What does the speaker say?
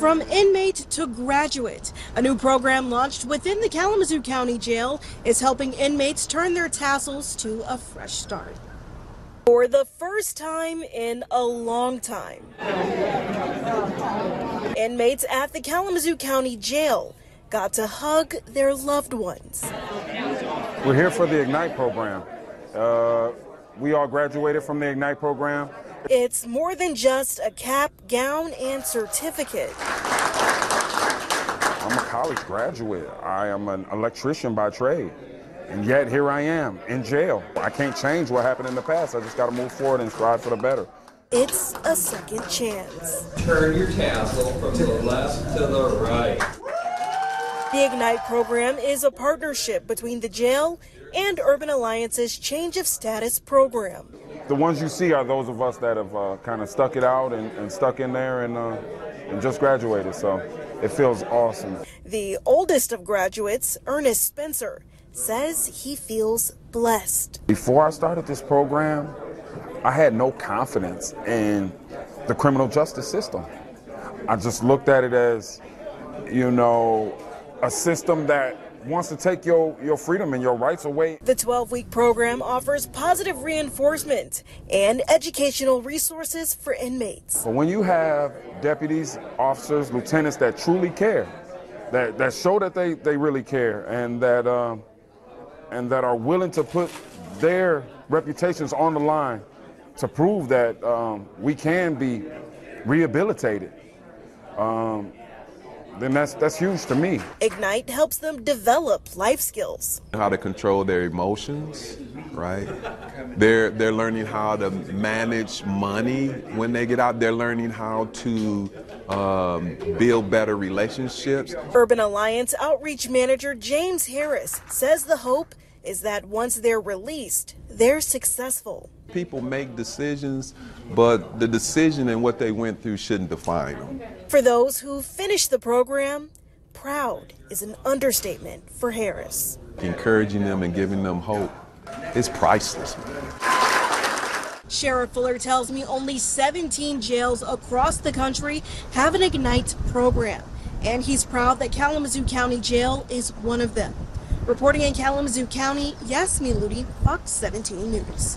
From inmate to graduate, a new program launched within the Kalamazoo County Jail is helping inmates turn their tassels to a fresh start. For the first time in a long time, inmates at the Kalamazoo County Jail got to hug their loved ones. We're here for the Ignite program. We all graduated from the Ignite program. It's more than just a cap, gown, and certificate. I'm a college graduate. I am an electrician by trade. And yet here I am in jail. I can't change what happened in the past. I just got to move forward and strive for the better. It's a second chance. Turn your tassel from the left to the right. The Ignite program is a partnership between the jail and Urban Alliance's Change of Status program. The ones you see are those of us that have kind of stuck it out and stuck in there and just graduated, so it feels awesome. The oldest of graduates, Ernest Spencer, says he feels blessed. Before I started this program, I had no confidence in the criminal justice system. I just looked at it as, you know, a system that wants to take your freedom and your rights away. The 12-week program offers positive reinforcement and educational resources for inmates. But when you have deputies, officers, lieutenants that truly care, that show that they really care and that are willing to put their reputations on the line to prove that we can be rehabilitated, then that's huge to me. Ignite helps them develop life skills. How to control their emotions, right? They're learning how to manage money when they get out. They're learning how to build better relationships. Urban Alliance Outreach Manager James Harris says the hope is that once they're released, they're successful. People make decisions, but the decision and what they went through shouldn't define them. For those who finish the program, proud is an understatement for Harris. Encouraging them and giving them hope is priceless, man. Sheriff Fuller tells me only 17 jails across the country have an Ignite program, and he's proud that Kalamazoo County Jail is one of them. Reporting in Kalamazoo County, Yasmi Ludi, Fox 17 News.